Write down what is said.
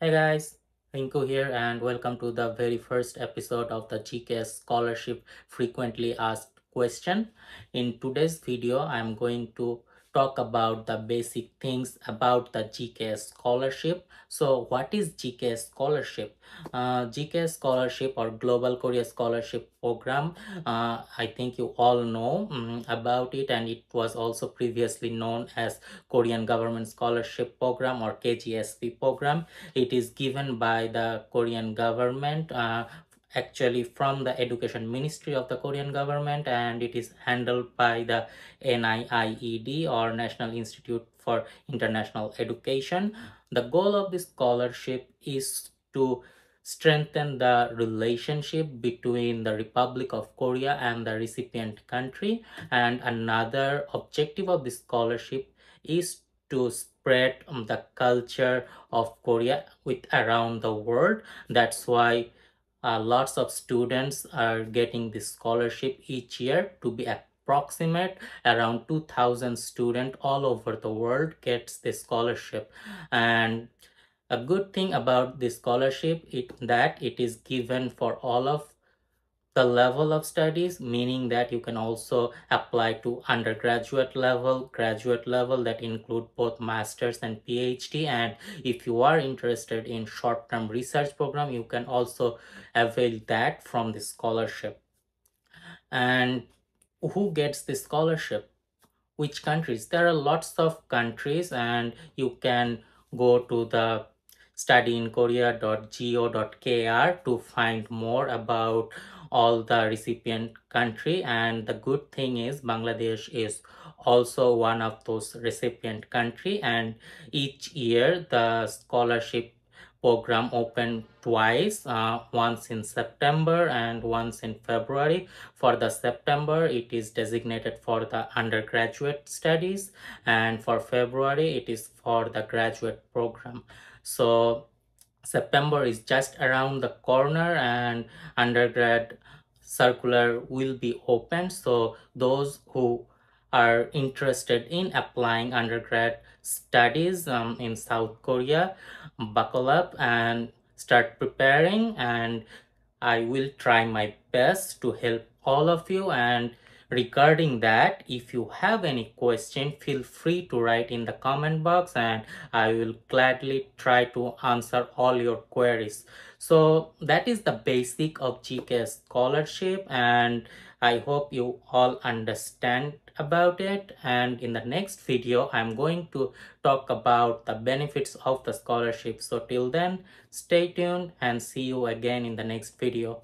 Hey guys, Rinku here and welcome to the very first episode of the GKS Scholarship Frequently Asked Question. In today's video, I'm going to talk about the basic things about the GKS Scholarship. So what is GKS Scholarship? GKS Scholarship or Global Korea Scholarship Program, I think you all know about it, and it was also previously known as Korean Government Scholarship Program or KGSP Program. It is given by the Korean government, actually from the Education Ministry of the Korean government, and it is handled by the NIIED or National Institute for International Education. The goal of this scholarship is to strengthen the relationship between the Republic of Korea and the recipient country, and another objective of this scholarship is to spread the culture of Korea around the world. That's why lots of students are getting this scholarship each year. To be approximate, around 2,000 students all over the world gets this scholarship. And a good thing about this scholarship is that it is given for all of the level of studies, meaning that you can also apply to undergraduate level, graduate level, that include both masters and PhD. And if you are interested in short-term research program, you can also avail that from this scholarship. And who gets this scholarship? Which countries? There are lots of countries, and you can go to the studyinkorea.go.kr to find more about all the recipient country. And the good thing is Bangladesh is also one of those recipient country, and each year the scholarship program open twice, once in September and once in February. For the September, it is designated for the undergraduate studies, and for February it is for the graduate program. So September is just around the corner, and undergrad circular will be open. So those who are interested in applying undergrad studies in South Korea, buckle up and start preparing, and I will try my best to help all of you. And regarding that, if you have any question, feel free to write in the comment box, and I will gladly try to answer all your queries. So that is the basic of GKS Scholarship, and I hope you all understand about it. And in the next video, I'm going to talk about the benefits of the scholarship. So till then, stay tuned and see you again in the next video.